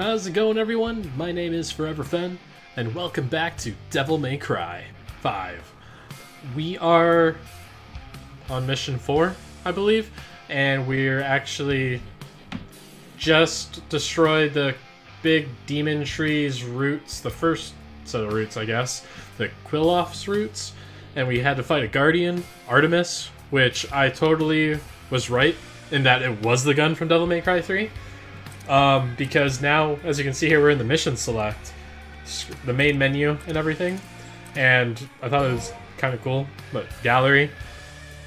How's it going, everyone? My name is Forever Fen, and welcome back to Devil May Cry 5. We are on mission 4, I believe, and we're actually just destroyed the big demon tree's roots, the first set of roots, I guess, the Qliphoth's roots, and we had to fight a guardian, Artemis, which I totally was right in that it was the gun from Devil May Cry 3. Because now, as you can see here, we're in the mission select, the main menu and everything, and I thought it was kind of cool, but gallery,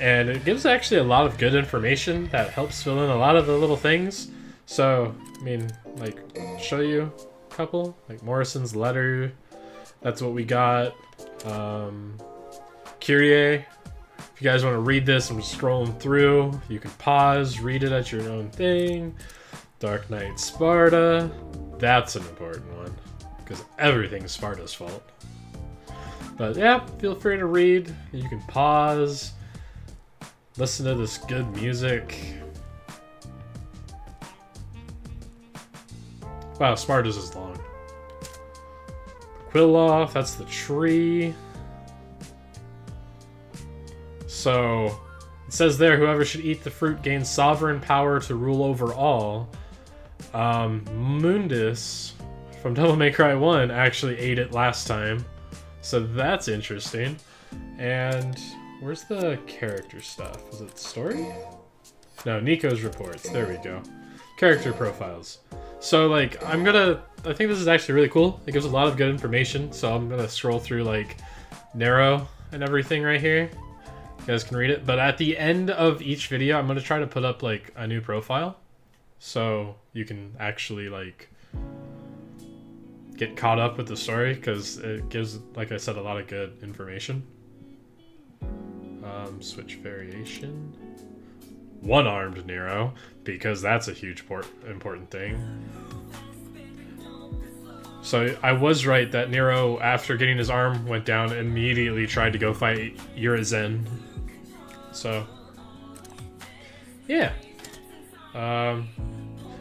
and it gives actually a lot of good information that helps fill in a lot of the little things. So, I mean, like, show you a couple, like Morrison's letter, that's what we got, Kyrie. If you guys want to read this, I'm just scrolling through, you can pause, read it at your own thing. Dark Knight Sparta, that's an important one, because everything's Sparta's fault. But yeah, feel free to read, you can pause, listen to this good music. Wow, Sparta's is long. Qliphoth, that's the tree. So, it says there, whoever should eat the fruit gains sovereign power to rule over all. Mundus from Devil May Cry 1 actually ate it last time, so that's interesting. And where's the character stuff? Is it story? No, Nico's reports. There we go. Character profiles. So, like, I think this is actually really cool. It gives a lot of good information, so I'm gonna scroll through, like, Nero and everything right here. You guys can read it, but at the end of each video, I'm gonna try to put up, like, a new profile. So you can actually, like, get caught up with the story, because it gives, like I said, a lot of good information. Switch variation. One-armed Nero, because that's a huge important thing. So I was right that Nero, after getting his arm, went down and immediately tried to go fight Yurizen. So, yeah.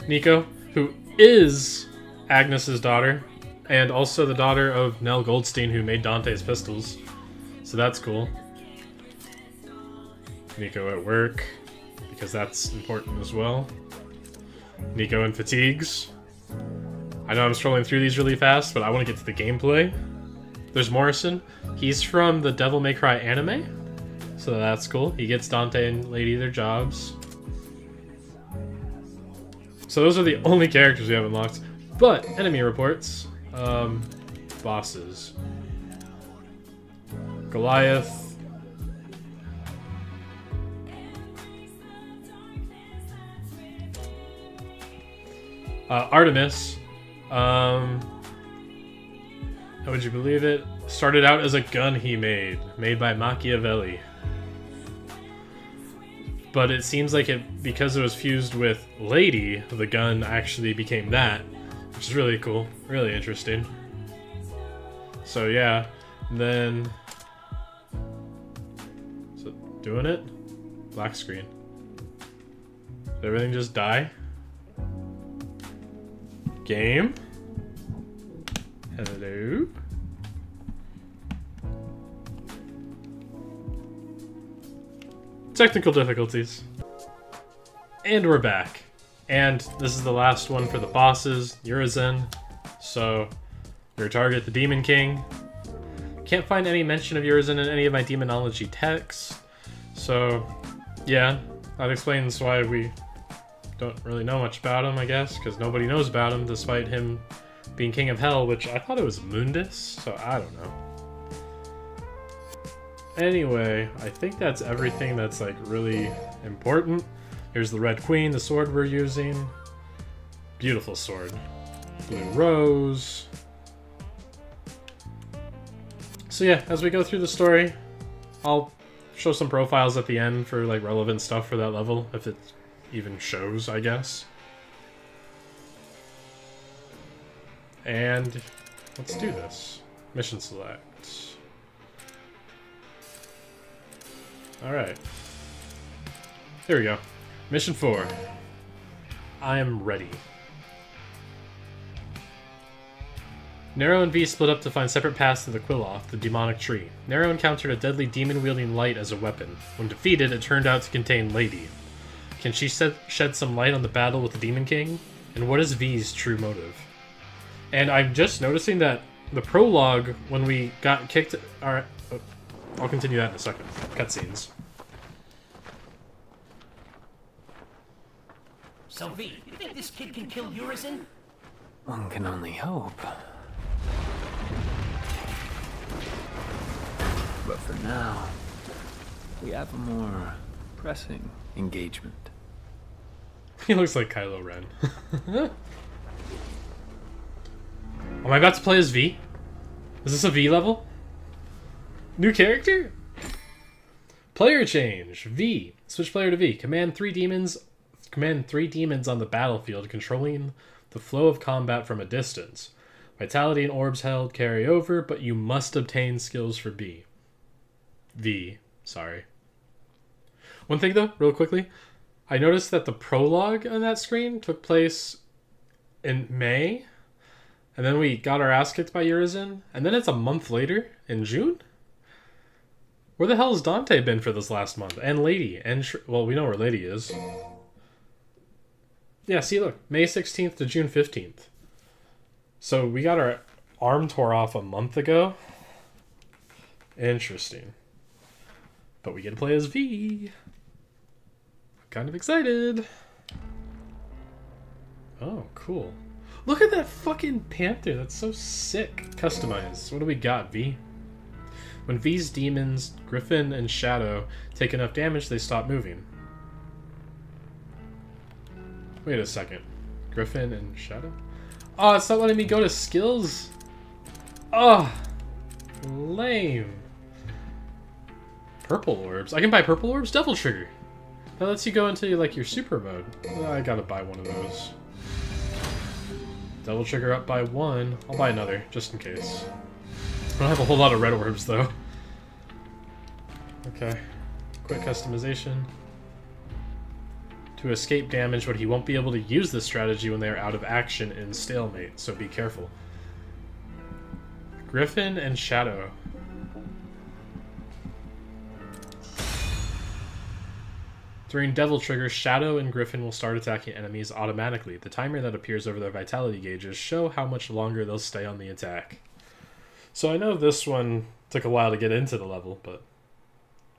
Nico, who is Agnes's daughter, and also the daughter of Nell Goldstein, who made Dante's pistols, so that's cool. Nico at work, because that's important as well. Nico and fatigues. I know I'm scrolling through these really fast, but I want to get to the gameplay. There's Morrison. He's from the Devil May Cry anime, so that's cool. He gets Dante and Lady their jobs. So those are the only characters we have unlocked, but enemy reports, bosses, Goliath, Artemis, how would you believe it, started out as a gun he made by Machiavelli. But it seems like because it was fused with Lady, the gun actually became that, which is really cool, really interesting. So yeah, and then, is it doing it? Black screen. Did everything just die? Game? Hello? Technical difficulties. And we're back. And this is the last one for the bosses, Urizen. So, your target, the Demon King. Can't find any mention of Urizen in any of my demonology texts. So, yeah, that explains why we don't really know much about him, I guess, because nobody knows about him despite him being King of Hell, which I thought it was Mundus, so I don't know. Anyway, I think that's everything that's, like, really important. Here's the Red Queen, the sword we're using. Beautiful sword. Blue Rose. So yeah, as we go through the story, I'll show some profiles at the end for, like, relevant stuff for that level, if it even shows, I guess. And let's do this. Mission select. Alright. Here we go. Mission 4. I am ready. Nero and V split up to find separate paths to the Qliphoth, the demonic tree. Nero encountered a deadly demon-wielding light as a weapon. When defeated, it turned out to contain Lady. Can she shed some light on the battle with the Demon King? And what is V's true motive? And I'm just noticing that the prologue, when we got kicked... Alright, oh, I'll continue that in a second. Cutscenes. So V, you think this kid can kill Urizen? One can only hope. But for now, we have a more pressing engagement. He looks like Kylo Ren. Am I about to play as V? Is this a V level? New character? Player change. V. Switch player to V. Command three demons on the battlefield, controlling the flow of combat from a distance. Vitality and orbs held carry over, but you must obtain skills for V. Sorry. One thing though, real quickly, I noticed that the prologue on that screen took place in May, and then we got our ass kicked by Urizen, and then it's a month later, in June? Where the hell has Dante been for this last month? And Lady, and well, we know where Lady is. Yeah, see, look, May 16th to June 15th. So we got our arm tore off a month ago. Interesting. But we get to play as V. I'm kind of excited. Oh, cool. Look at that fucking panther. That's so sick. Customize. What do we got, V? When V's demons, Griffin and Shadow, take enough damage, they stop moving. Wait a second. Griffin and Shadow? Oh, it's not letting me go to skills? Oh, lame. Purple orbs. I can buy purple orbs? Devil Trigger. That lets you go into, like, your super mode. Oh, I gotta buy one of those. Devil Trigger up by one. I'll buy another, just in case. I don't have a whole lot of red orbs, though. Okay. Quick customization. To escape damage, but he won't be able to use this strategy when they are out of action in stalemate, so be careful. Griffin and Shadow. During Devil Trigger, Shadow and Griffin will start attacking enemies automatically. The timer that appears over their vitality gauges show how much longer they'll stay on the attack. So I know this one took a while to get into the level, but...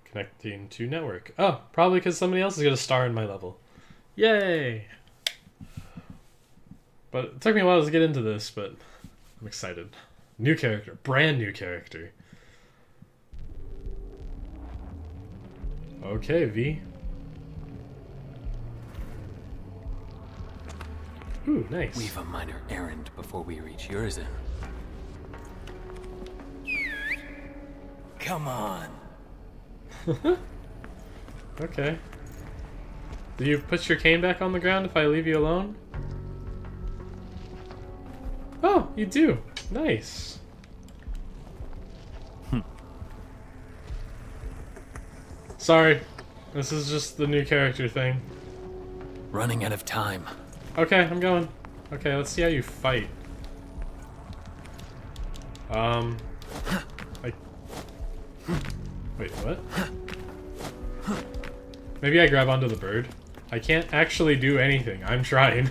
Connecting to network. Oh, probably because somebody else is going to star in my level. Yay! But it took me a while to get into this, but I'm excited. New character. Brand new character. Okay, V. Ooh, nice. We've a minor errand before we reach Urizen. Come on. Okay. Do you put your cane back on the ground if I leave you alone? Oh, you do. Nice. Sorry. This is just the new character thing. Running out of time. Okay, I'm going. Okay, let's see how you fight. Wait, what? Maybe I grab onto the bird. I can't actually do anything. I'm trying.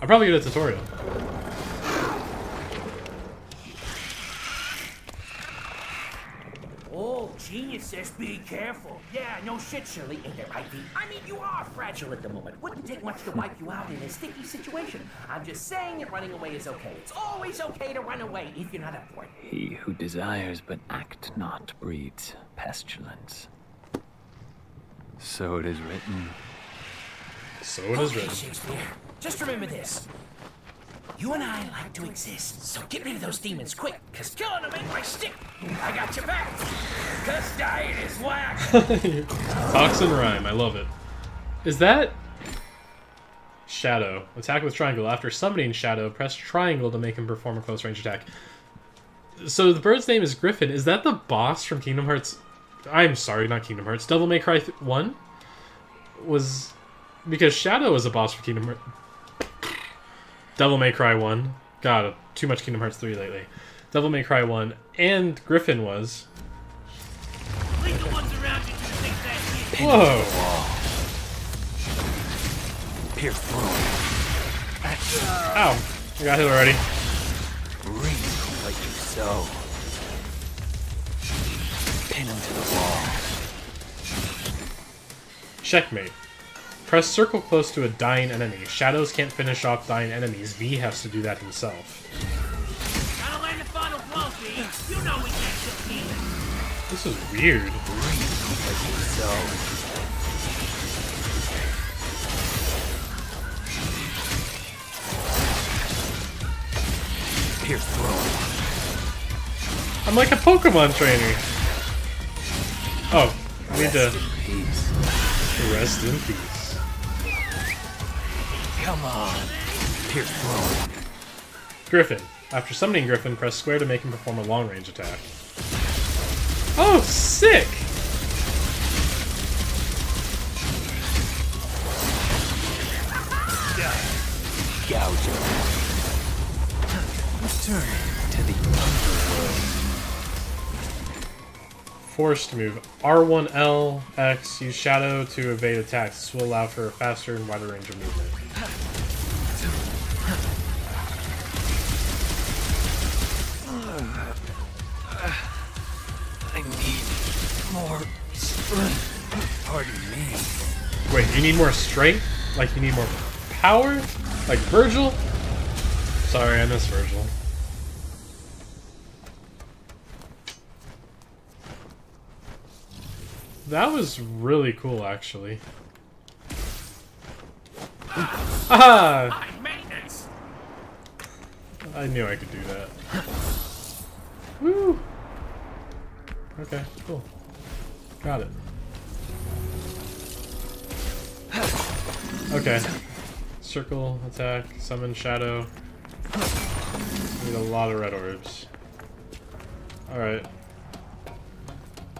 I'll probably get a tutorial. Oh, geniuses, be careful. Yeah, no shit, Shirley, ain't there, IP? I mean, you are fragile at the moment. Wouldn't take much to wipe you out in a sticky situation. I'm just saying that running away is okay. It's always okay to run away if you're not up for it. He who desires but act not breeds pestilence. So it is written. So it is written. Shakespeare, just remember this. You and I like to exist, so get rid of those demons quick, cause killing them ain't my stick. I got your back, cause dying is whack. Fox and rhyme, I love it. Is that Shadow? Attack with triangle. After summoning Shadow, press triangle to make him perform a close range attack. So the bird's name is Griffin. Is that the boss from Kingdom Hearts? I'm sorry, not Kingdom Hearts. Devil May Cry 1 was because Shadow was a boss for Kingdom Hearts. Devil May Cry 1. God, too much Kingdom Hearts 3 lately. Devil May Cry 1, and Griffin was. Leave the ones around you to think that shit. Whoa. Here, ow. I got hit already. Ring like you so. Pin him to the wall. Checkmate. Press circle close to a dying enemy. Shadows can't finish off dying enemies. V has to do that himself. Gotta learn the final blow, V. You know we can't kill demons. This is weird. Ring like you so. I'm like a Pokemon trainer. Oh, I need to rest in peace. Come on, Pierce Throne. Griffin. After summoning Griffin, press square to make him perform a long-range attack. Oh, sick! Gouger. Turn to the underworld. Forced move. R1LX. Use Shadow to evade attacks. This will allow for a faster and wider range of movement. I need more strength. Pardon me. Wait, you need more strength? Like you need more power? Like Vergil? Sorry, I missed Vergil. That was really cool, actually. Ah! I knew I could do that. Woo! Okay, cool. Got it. Okay. Circle, attack, summon, shadow. Need a lot of red orbs. Alright.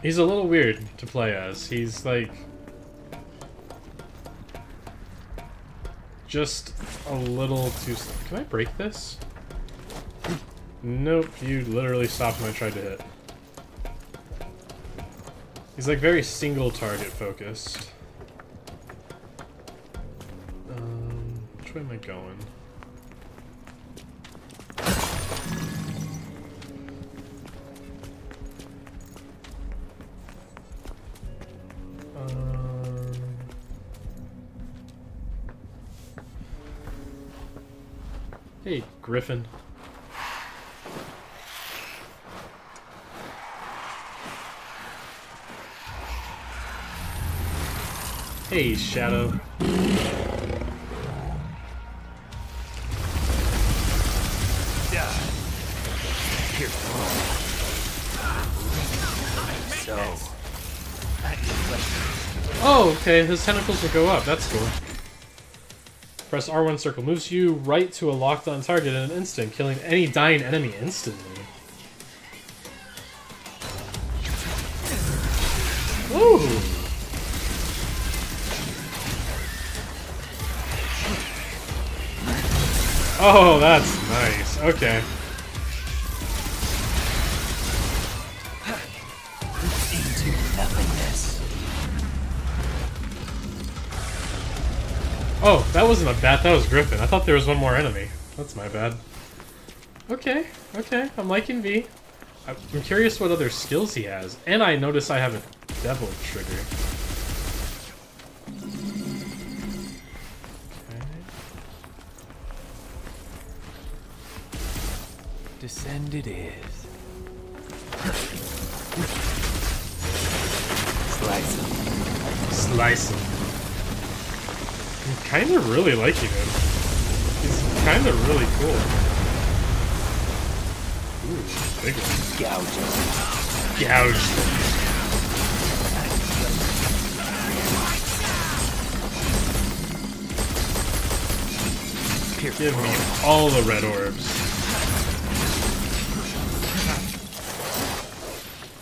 He's a little weird to play as. He's like just a little too slow. Can I break this? Nope, you literally stopped when I tried to hit. He's like very single target focused. Which way am I going? Hey, Griffin. Hey, Shadow. Oh, okay, his tentacles will go up. That's cool. Press R1 circle. Moves you right to a locked-on target in an instant, killing any dying enemy instantly. Woo! Oh, that's nice. Okay. Oh, that wasn't a bat, that was Griffin. I thought there was one more enemy. That's my bad. Okay, okay, I'm liking V. I'm curious what other skills he has. And I notice I have a Devil Trigger. Okay. Descend it is. Slice him. Slice him. I'm kind of really liking him. He's kind of really cool. Ooh, big one. Gouge. Gouge. Give me all the red orbs.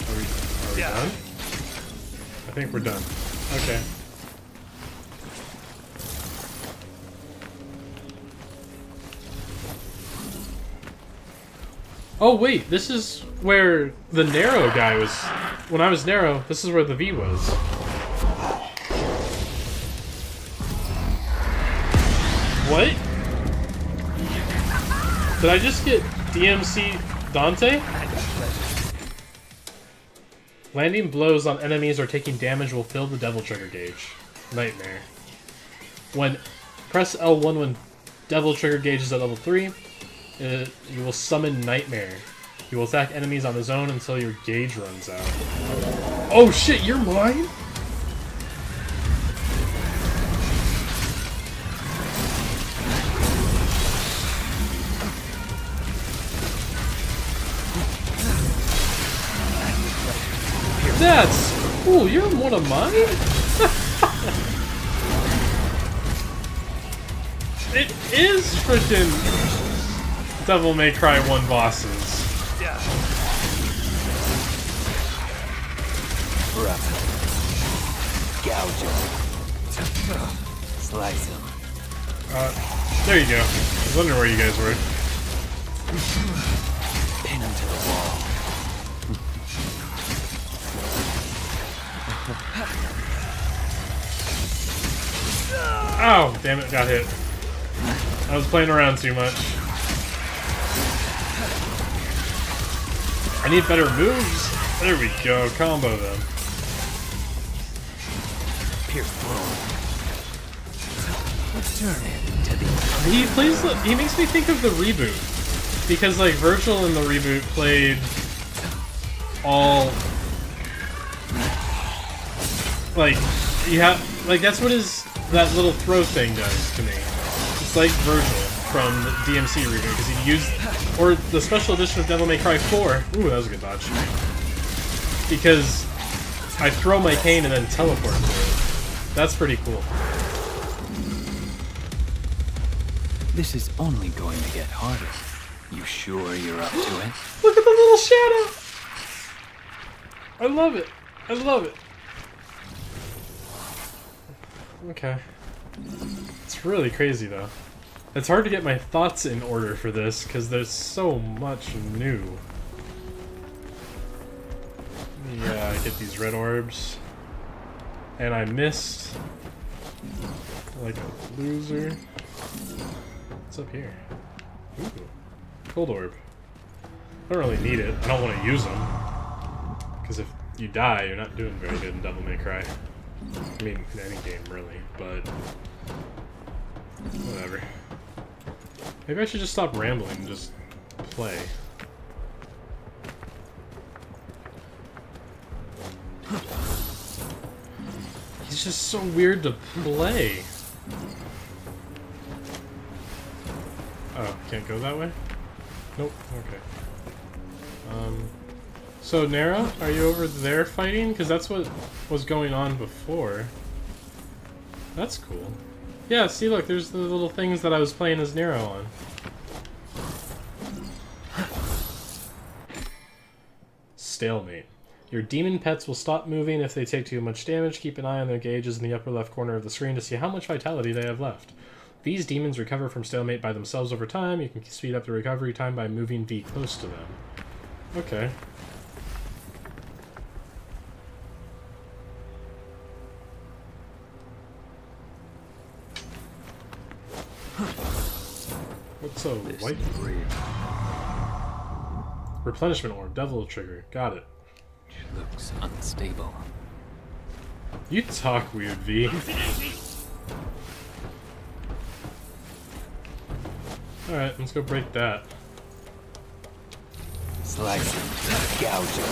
Are we done? I think we're done. Okay. Oh wait, this is where the Nero guy was. When I was Nero, this is where the V was. What? Did I just get DMC Dante? Landing blows on enemies or taking damage will fill the Devil Trigger gauge. Nightmare. When press L1 when Devil Trigger gauge is at level 3, you will summon Nightmare. You will attack enemies on the zone until your gauge runs out. Oh shit, you're mine? That's... Ooh, you're one of mine? It is freaking Devil May Cry 1 bosses. Yeah. Rub him. Gouge him. Slice him. There you go. I was wondering where you guys were. Pin him to the wall. Ow! Damn it, got hit. I was playing around too much. I need better moves. There we go. Combo them. He makes me think of the reboot, because like Vergil in the reboot played all. Like, you have, like, that's what his, that little throw thing does to me. It's like Vergil from the DMC reboot, because he used, or the special edition of Devil May Cry 4. Ooh, that was a good dodge. Because I throw my cane and then teleport to it. That's pretty cool. This is only going to get harder. You sure you're up to it? Look at the little shadow! I love it. I love it. Okay. It's really crazy though. It's hard to get my thoughts in order for this because there's so much new. Yeah, I get these red orbs. And I missed like a loser. What's up here? Ooh. Cold orb. I don't really need it. I don't want to use them. Because if you die, you're not doing very good in Devil May Cry. I mean, in any game, really, but whatever. Maybe I should just stop rambling and just play. It's just so weird to play. Oh, can't go that way? Nope, okay. So, Nero, are you over there fighting? Because that's what was going on before. That's cool. Yeah, see, look, there's the little things that I was playing as Nero on. Stalemate. Your demon pets will stop moving if they take too much damage. Keep an eye on their gauges in the upper left corner of the screen to see how much vitality they have left. These demons recover from stalemate by themselves over time. You can speed up the recovery time by moving V close to them. Okay. What's a white orb? Replenishment orb, Devil Trigger. Got it. It looks unstable. You talk weird, V. Alright, let's go break that. Slice him. Gouge him.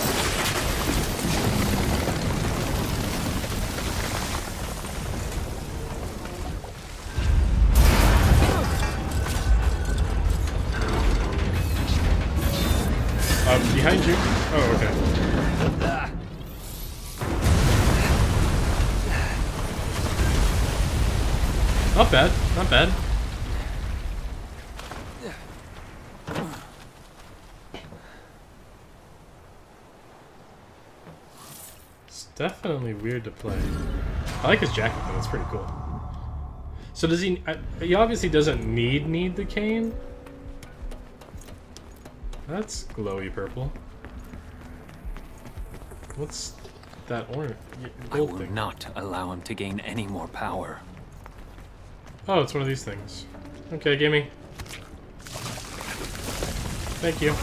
Behind you? Oh, okay. Not bad, not bad. Definitely weird to play. I like his jacket though, it's pretty cool. So does he obviously doesn't need the cane. That's glowy purple. What's that orange? I will not allow him to gain any more power. Oh, it's one of these things. Okay, gimme. Thank you.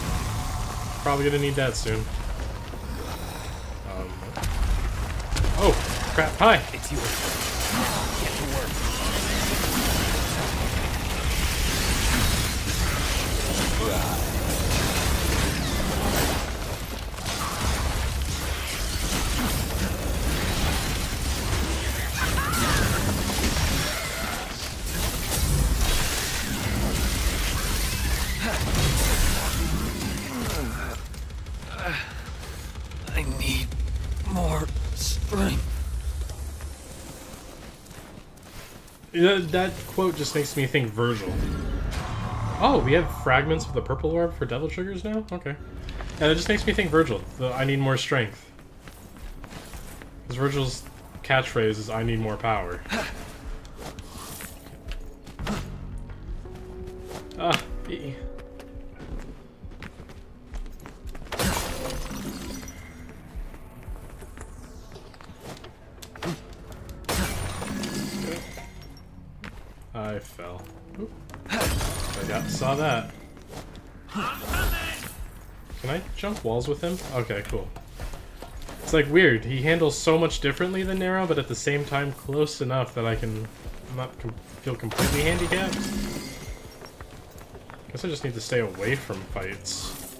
Probably gonna need that soon. Oh, crap. Hi! It's you. Get to work. That quote just makes me think Vergil. Oh, we have fragments of the purple orb for devil triggers now? Okay. Yeah, that just makes me think Vergil. I need more strength. Because Vergil's catchphrase is, I need more power. Ah, B. I fell. Oop. Saw that. Can I jump walls with him? Okay, cool. It's like weird. He handles so much differently than Nero, but at the same time close enough that I can not feel completely handicapped. I guess I just need to stay away from fights.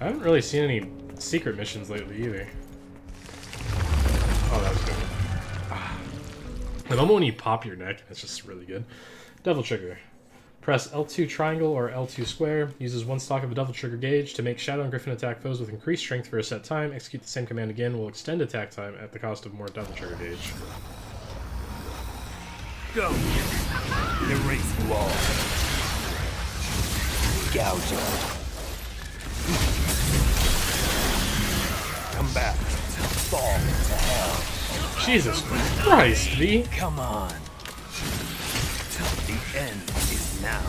I haven't really seen any secret missions lately either. Oh, that was good. Ah. I love when you pop your neck, it's just really good. Devil Trigger. Press L2 triangle or L2 square. Uses one stock of a Devil Trigger gauge to make Shadow and Griffin attack foes with increased strength for a set time. Execute the same command again will extend attack time at the cost of more Devil Trigger gauge. Go! Erase wall. Gouge out. Come back. Fall to hell. Jesus Christ, V! Come on. The end is now.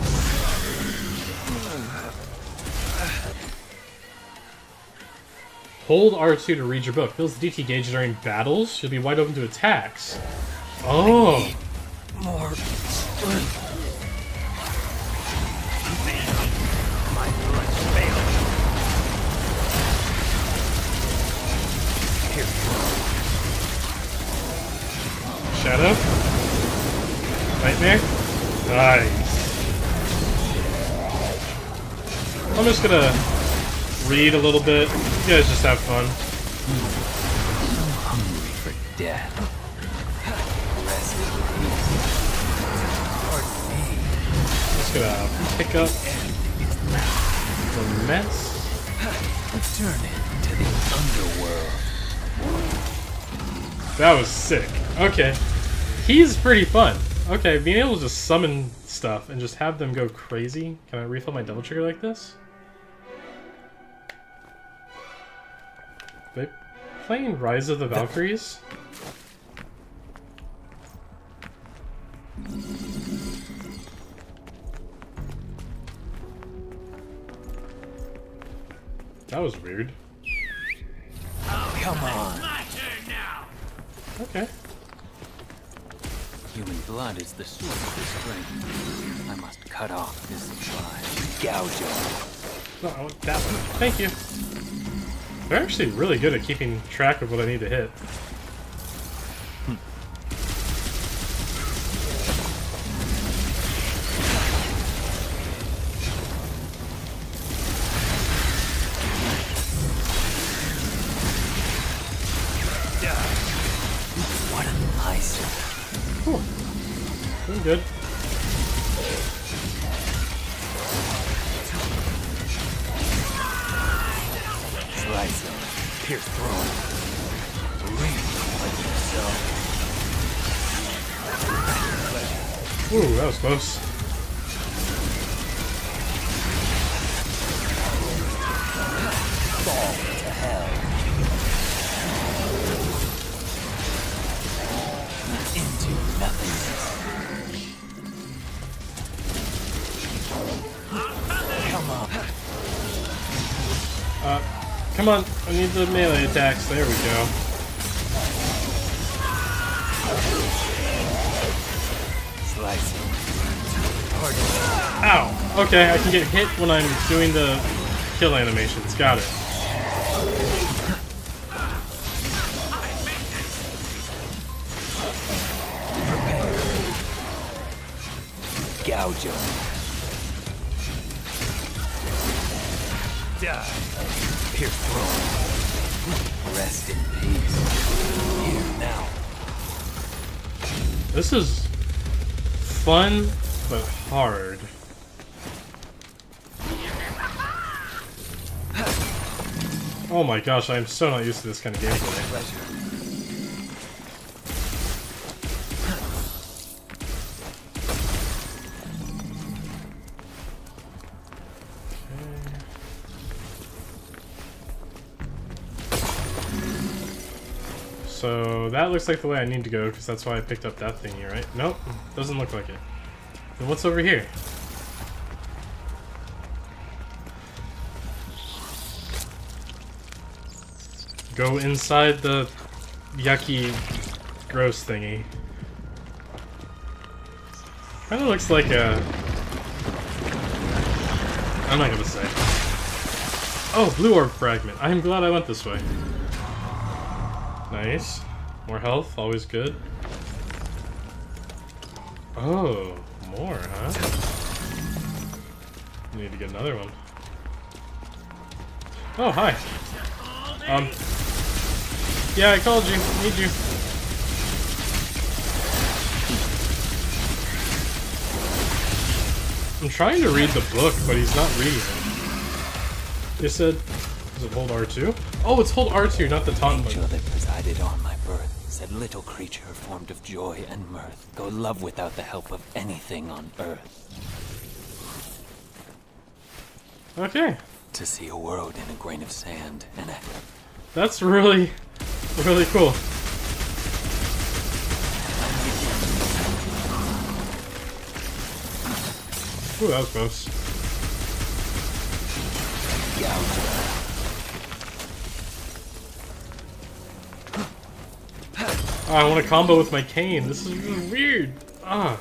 Hold R2 to read your book. Fills the DT gauge during battles. You'll be wide open to attacks. Oh! More. Shadow? Nightmare? Nice. I'm just gonna read a little bit. You guys just have fun. I'm hungry for death. Just gonna pick up the mess. Return it to the underworld. That was sick. Okay. He's pretty fun. Okay, being able to just summon stuff and just have them go crazy. Can I refill my Devil Trigger like this? Are they playing Rise of the Valkyries? That was weird. Oh, come on. Okay. Human blood is the source of this strength. I must cut off this supply. Gouge it. No, I want that one. Thank you. They're actually really good at keeping track of what I need to hit. Good. Slice up. Pierce throat. Breathe like yourself. Ooh, that was close. Fall to hell. Into nothingness. Come on, I need the melee attacks. There we go. Ow! Okay, I can get hit when I'm doing the kill animations. Got it. Gouge him. Die. Here, throw. Rest in peace. Here now. This is fun, but hard. Oh my gosh, I'm so not used to this kind of gameplay. So that looks like the way I need to go, because that's why I picked up that thingy, right? Nope, doesn't look like it. Then what's over here? Go inside the yucky, gross thingy. Kind of looks like a... I'm not gonna say. Oh, blue orb fragment. I'm glad I went this way. Nice. More health, always good. Oh, more, huh? Need to get another one. Oh, hi. Yeah, I called you. Need you. I'm trying to read the book, but he's not reading it. They said... Does it hold R2? Oh, it's hold R2, not the taunt button. That presided on my birth said, little creature formed of joy and mirth, go love without the help of anything on earth. Okay. To see a world in a grain of sand and a... That's really, really cool. Ooh, that was close. Gouger. Oh, I want to combo with my cane. This is just weird. Ah.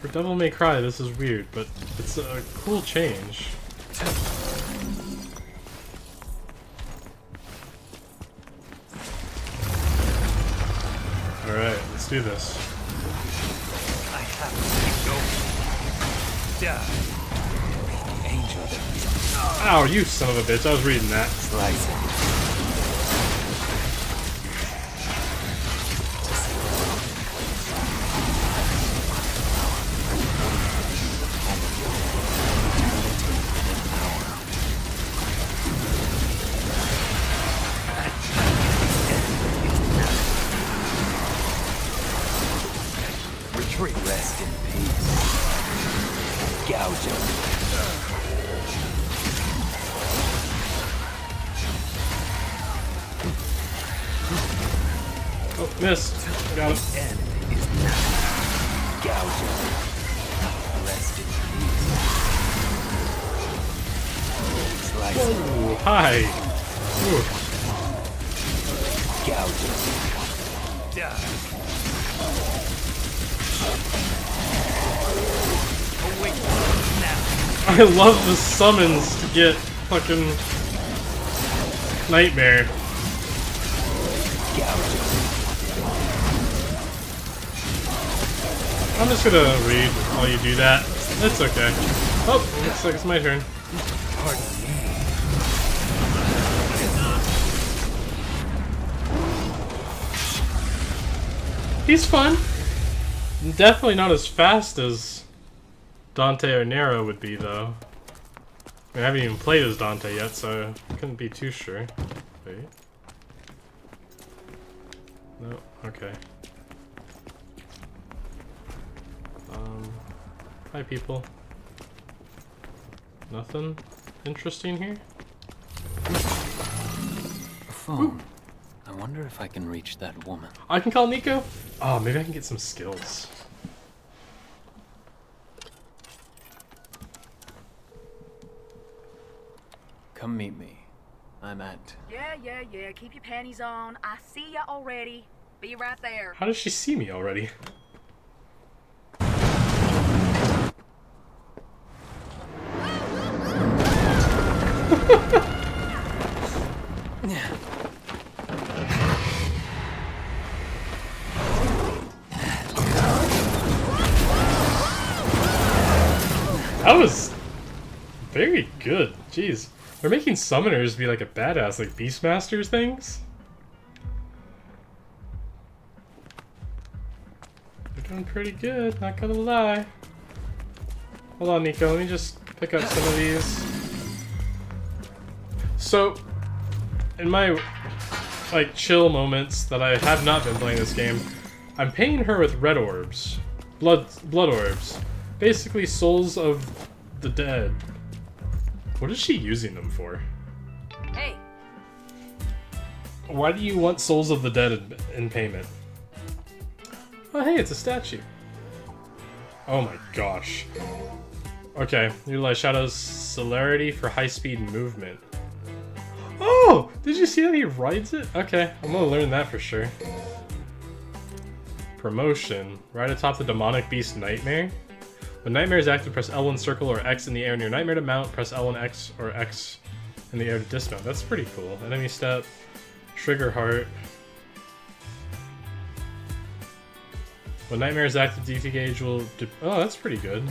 For Devil May Cry, this is weird, but it's a cool change. Alright, let's do this. I have to go. Yeah. Angel. Ow, you son of a bitch. I was reading that. Slice. Missed. Got it. The end is now. Gouging. Rest in peace. Slice. Whoa, hi. Gouging. Duh. Awake now. I love the summons to get fucking Nightmare. I'm just gonna read while you do that. It's okay. Oh, looks like it's my turn. He's fun. Definitely not as fast as Dante or Nero would be, though. I haven't even played as Dante yet, so I couldn't be too sure. Wait. No, okay. Hi people. Nothing interesting here? A phone. Ooh. I wonder if I can reach that woman. I can call Nico? Oh, maybe I can get some skills. Come meet me. I'm at. Yeah. Keep your panties on. I see ya already. Be right there. How does she see me already? That was very good. Jeez. They're making summoners be like a badass, like Beastmasters things. They're doing pretty good, not gonna lie. Hold on, Nico, let me just pick up some of these. So, in my, like, chill moments that I have not been playing this game, I'm paying her with red orbs. Blood orbs. Basically, souls of the dead. What is she using them for? Hey! Why do you want souls of the dead in payment? Oh, hey, it's a statue. Oh my gosh. Okay, utilize Shadow's celerity for high-speed movement. Oh! Did you see that he rides it? Okay, I'm gonna learn that for sure. Promotion. Right atop the demonic beast Nightmare. When Nightmare is active, press L1 circle or X in the air near Nightmare to mount, press L1 X or X in the air to dismount. That's pretty cool. Enemy step, trigger heart. When Nightmare is active, DP gauge will... Oh, that's pretty good.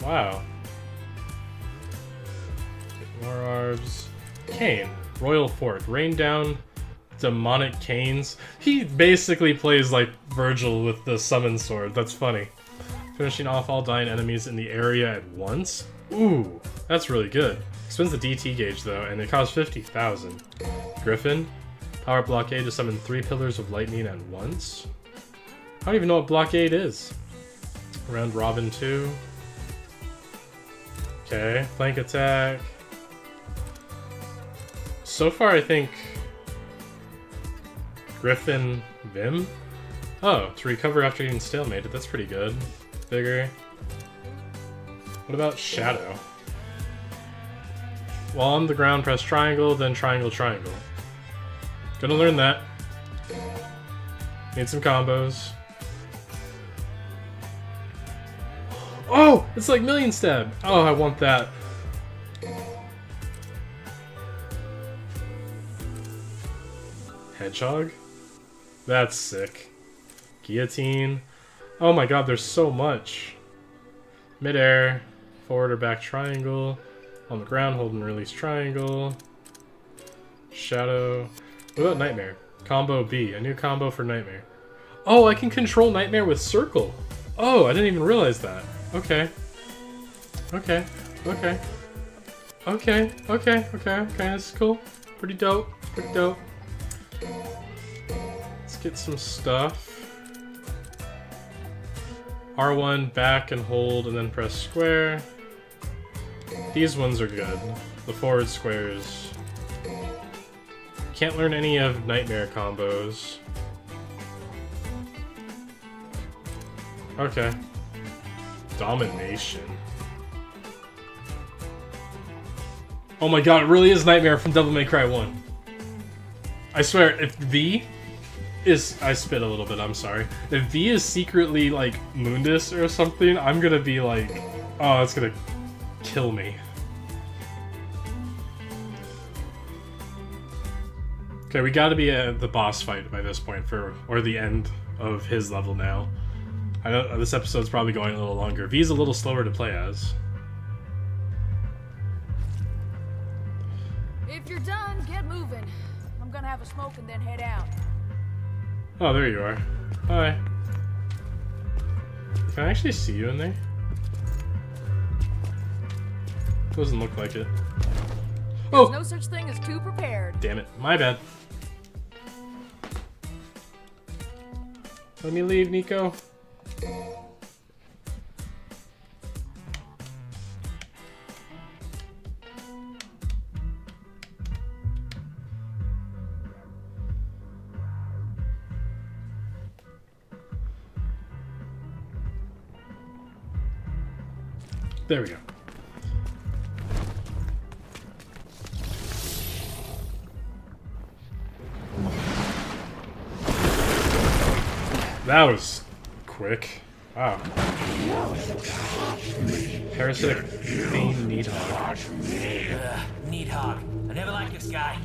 Wow. Get more orbs. Cane. Royal Fork. Rain down demonic canes. He basically plays like Vergil with the summon sword. That's funny. Finishing off all dying enemies in the area at once. Ooh, that's really good. Spends the DT gauge though, and it costs 50,000. Griffin. Power blockade to summon 3 pillars of lightning at once. I don't even know what blockade is. Round robin 2. Okay, flank attack. So far I think Griffin Vim? Oh, to recover after getting stalemated, that's pretty good. Vigor. What about Shadow? While on the ground, press triangle, then triangle, triangle. Gonna learn that. Need some combos. Oh! It's like Million Stab! Oh, I want that. Hedgehog? That's sick. Guillotine. Oh my god, there's so much. Midair. Forward or back triangle. On the ground, hold and release triangle. Shadow. What about Nightmare? Combo B. A new combo for Nightmare. Oh, I can control Nightmare with circle. Oh, I didn't even realize that. Okay. Okay, this is cool. Pretty dope. Let's get some stuff. R1, back and hold, and then press square. These ones are good. The forward squares. Can't learn any of Nightmare combos. Okay. Domination. Oh my god, it really is Nightmare from Devil May Cry 1. I swear, if V... I spit a little bit, I'm sorry. If V is secretly like Mundus or something, I'm gonna be like, oh, it's gonna kill me. Okay, we gotta be at the boss fight by this point, or the end of his level now. I know this episode's probably going a little longer. V's a little slower to play as. If you're done, get moving. I'm gonna have a smoke and then head out. Oh, there you are. Hi. Can I actually see you in there? Doesn't look like it. Oh! There's no such thing as too prepared. Damn it. My bad. Let me leave, Nico. There we go. That was quick. Wow. Parasitic fiend Needhog. Needhog. I never liked this guy.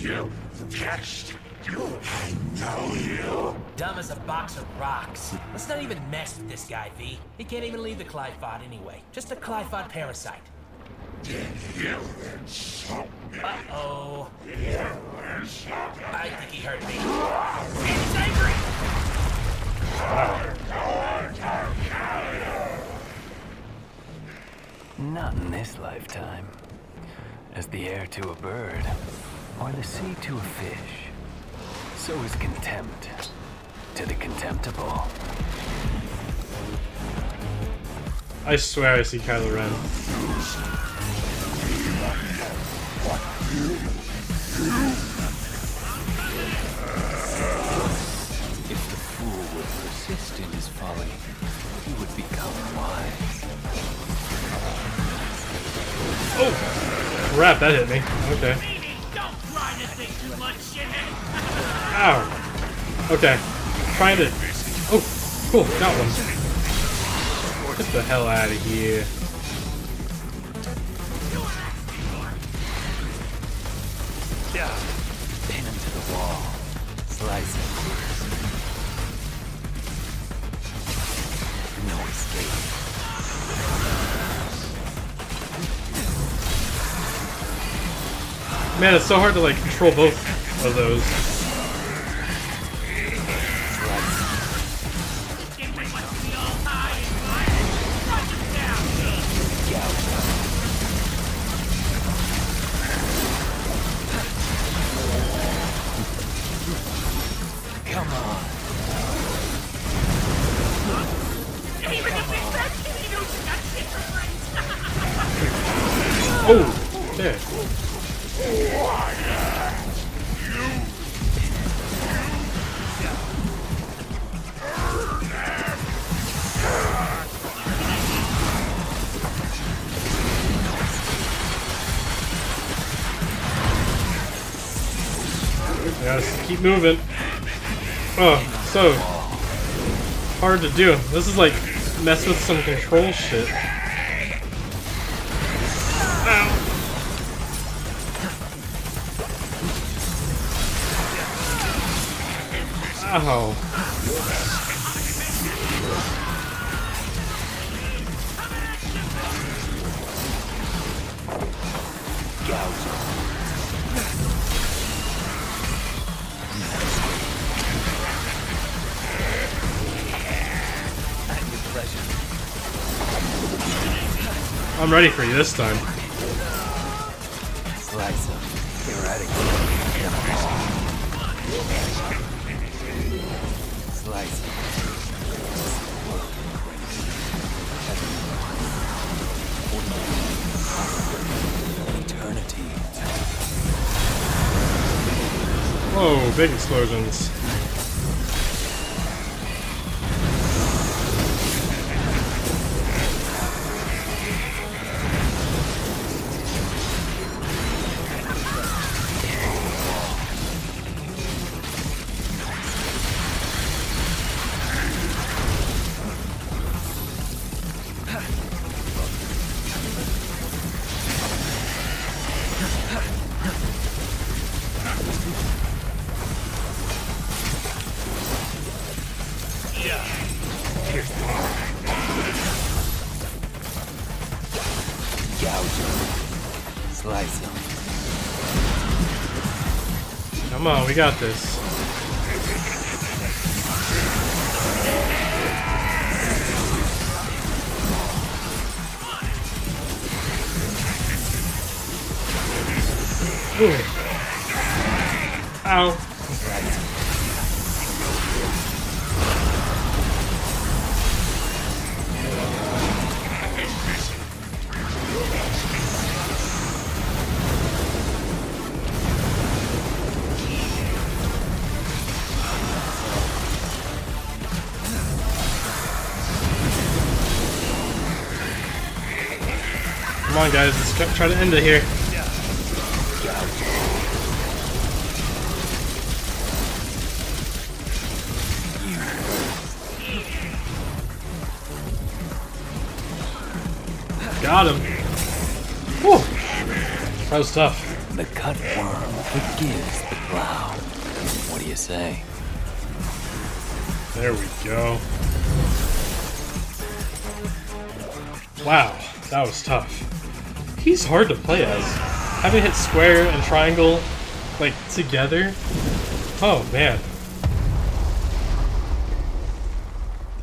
You touched. I know you. Dumb as a box of rocks. Let's not even mess with this guy, V. He can't even leave the Qliphoth anyway. Just a Qliphoth parasite. Did you insult me? Uh-oh. You insult me. I think he hurt me. And he's angry! I'm going to kill you. Not in this lifetime. As the air to a bird, or the sea to a fish, so is contempt to the contemptible. I swear I see Kylo Ren. If the fool would persist in his folly, he would become wise. Oh! Crap, that hit me. Okay. Ow. Okay. I'm trying to... Oh, cool. Got one. Get the hell out of here. Pin him to the wall. Slice him. No escape. Man, it's so hard to, like, control both of those. Come on. Oh, there. Yes, keep moving. Oh, so hard to do. This is like mess with some control shit. Ow. Oh. I'm ready for you this time. Slice up, theoretically. Slice. Eternity. Whoa, big explosions. Come on, we got this. Ooh. Ow. Come on, guys, let's try to end it here. Got him. Whew. That was tough. The cutworm forgives the plow. What do you say? There we go. Wow, that was tough. He's hard to play as. Having hit square and triangle, like, together? Oh, man.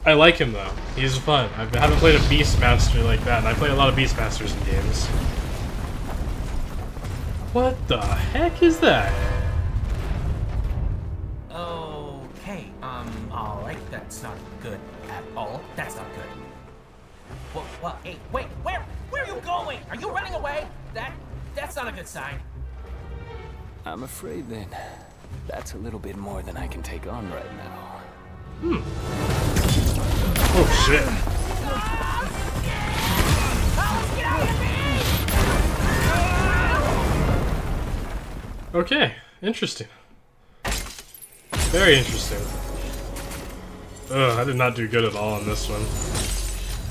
I like him, though. He's fun. I haven't played a Beastmaster like that, and I play a lot of Beastmasters in games. What the heck is that? Okay, alright, that's not good at all. That's not good. What, hey, wait, where are you going? Are you running away? That's not a good sign. I'm afraid then, that's a little bit more than I can take on right now. Oh, shit. Get out of here! Okay, interesting. Very interesting. Ugh, I did not do good at all on this one.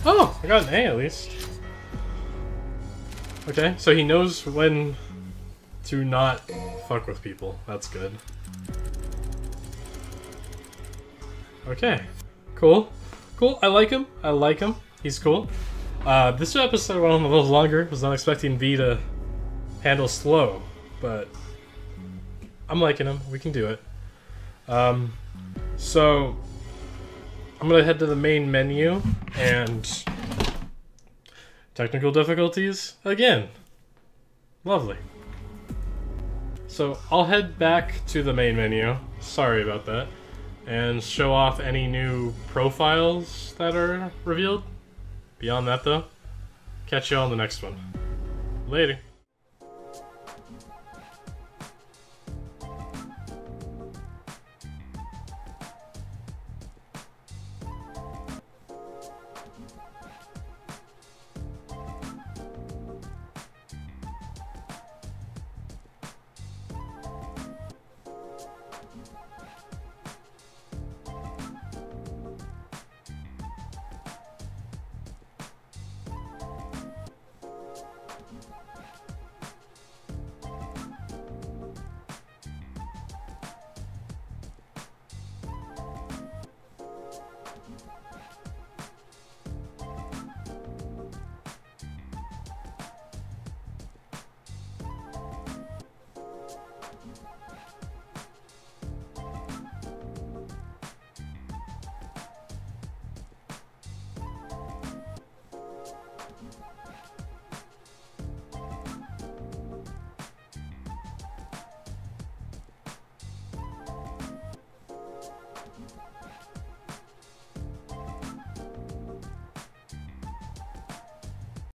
Oh, I got an A at least. Okay, so he knows when to not fuck with people. That's good. Okay, cool. Cool, I like him. I like him. He's cool. This episode went on a little longer. Was not expecting V to handle slow, but I'm liking him. We can do it. So I'm gonna head to the main menu and technical difficulties again. Lovely. So I'll head back to the main menu. Sorry about that. And show off any new profiles that are revealed. Beyond that though, catch you all in the next one. Later.